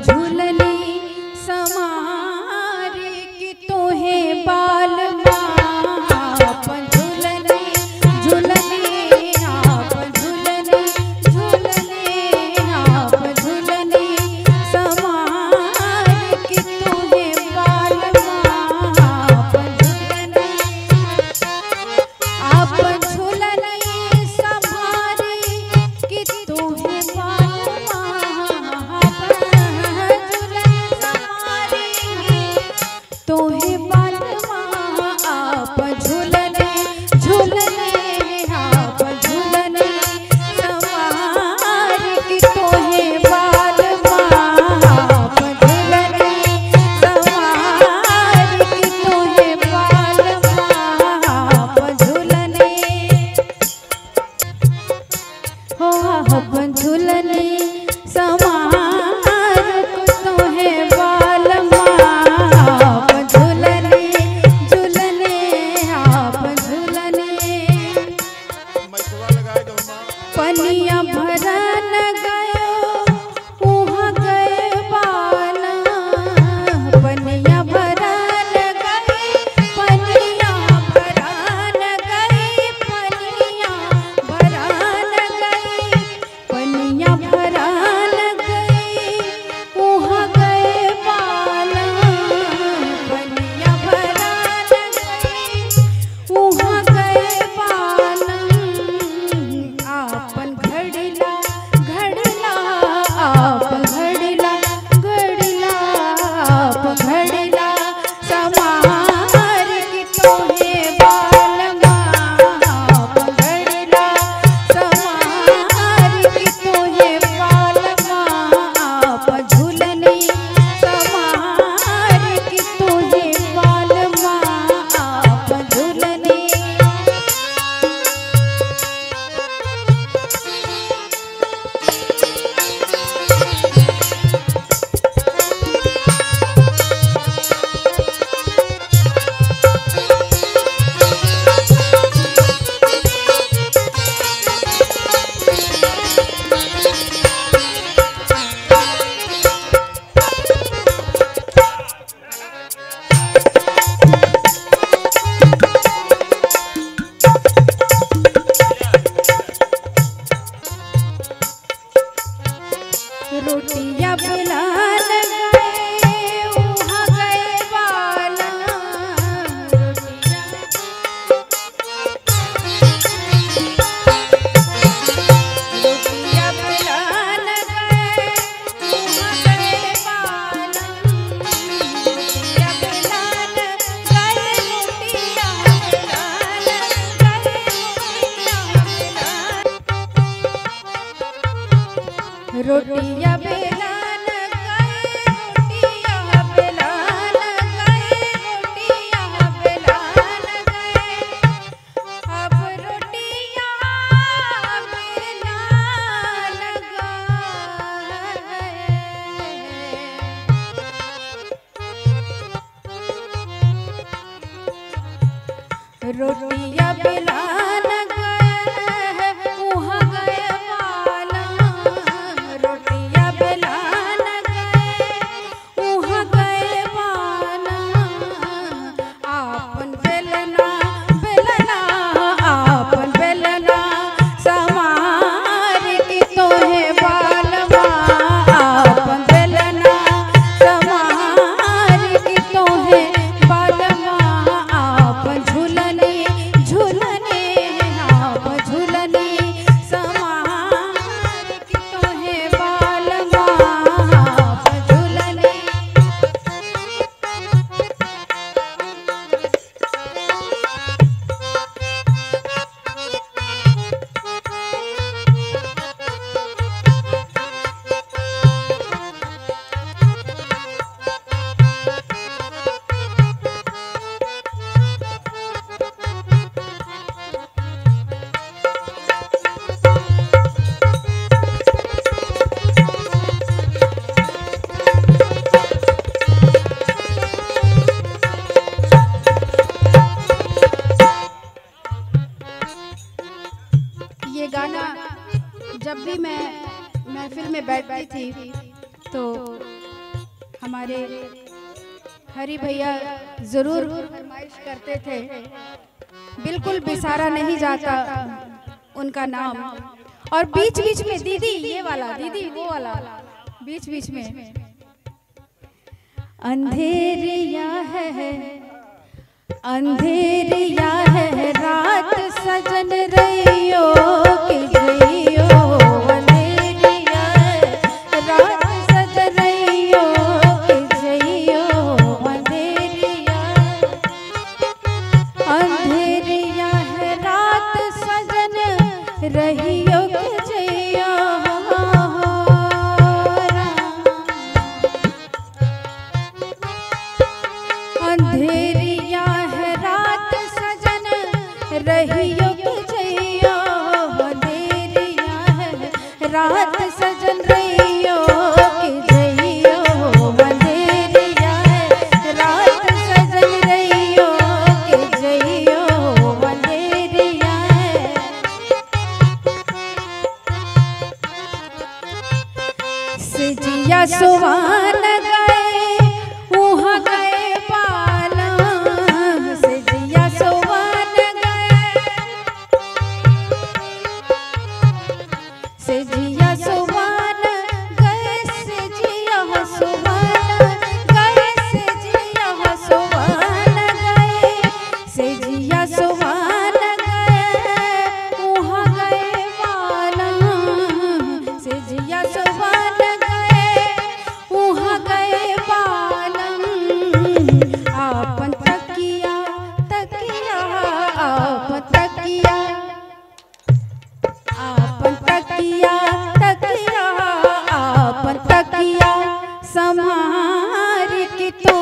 झुलले समार कि तोहे बाल रोटियां बेला गाना जब भी मैं महफिल में बैठती थी तो हमारे हरी भैया जरूर फरमाइश करते थे, बिल्कुल बिसारा नहीं जाता उनका नाम। और बीच बीच में दीदी ये वाला, दीदी वो वाला, बीच बीच में अंधेरिया है, अंधेरिया है रात सजन रहियो की जइयो। तकिया समार की तो